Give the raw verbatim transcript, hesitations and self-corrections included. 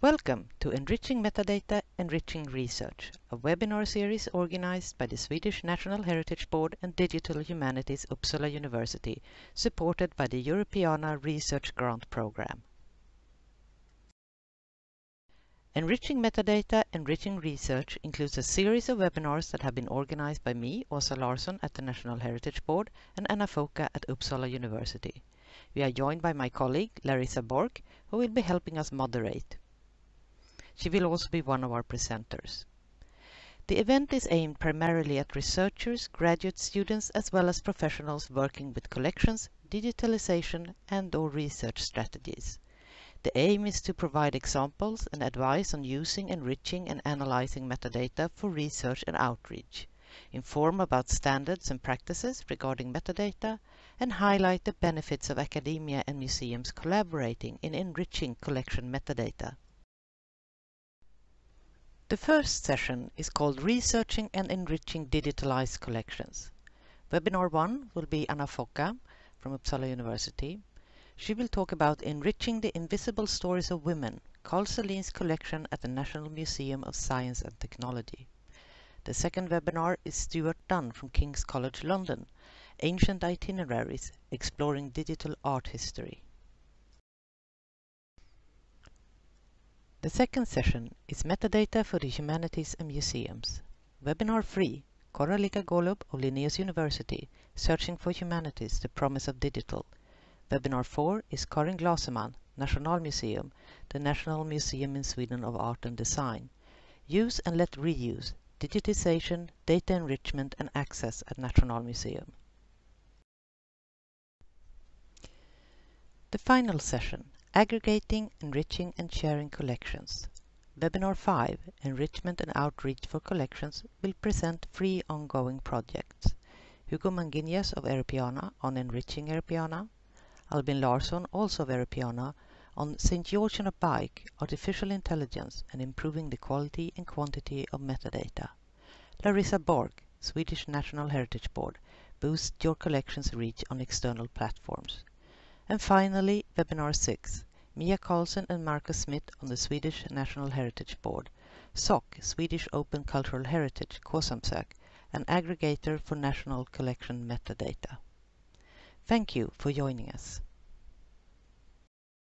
Welcome to Enriching Metadata, Enriching Research, a webinar series organized by the Swedish National Heritage Board and Digital Humanities Uppsala University, supported by the Europeana Research Grant Programme. Enriching Metadata, Enriching Research includes a series of webinars that have been organized by me, Åsa Larsson at the National Heritage Board, and Anna Foka at Uppsala University. We are joined by my colleague, Larissa Borg, who will be helping us moderate. She will also be one of our presenters. The event is aimed primarily at researchers, graduate students, as well as professionals working with collections, digitalization, and/or research strategies. The aim is to provide examples and advice on using, enriching, and analyzing metadata for research and outreach, inform about standards and practices regarding metadata, and highlight the benefits of academia and museums collaborating in enriching collection metadata. The first session is called Researching and Enriching Digitalized Collections. Webinar one will be Anna Foka from Uppsala University. She will talk about Enriching the Invisible Stories of Women, Carl Salin's collection at the National Museum of Science and Technology. The second webinar is Stuart Dunn from King's College London, Ancient Itineraries, Exploring Digital Art History. The second session is Metadata for the Humanities and Museums. Webinar three, Koralika Golub of Linnaeus University, Searching for Humanities, the Promise of Digital. Webinar four is Karin Glasemann, National Museum, the National Museum in Sweden of Art and Design. Use and let reuse, digitization, data enrichment and access at National Museum. The final session, Aggregating, Enriching and Sharing Collections. Webinar five, Enrichment and Outreach for Collections, will present three ongoing projects. Hugo Manguinias of Europeana on Enriching Europeana, Albin Larsson, also of Europeana, on Saint Georgian of Bike, Artificial Intelligence and Improving the Quality and Quantity of Metadata. Larissa Borg, Swedish National Heritage Board, Boost Your Collections Reach on External Platforms. And finally, Webinar six, Mia Karlsson and Marcus Smith on the Swedish National Heritage Board, S O C, Swedish Open Cultural Heritage, K S M S O C, an aggregator for national collection metadata. Thank you for joining us.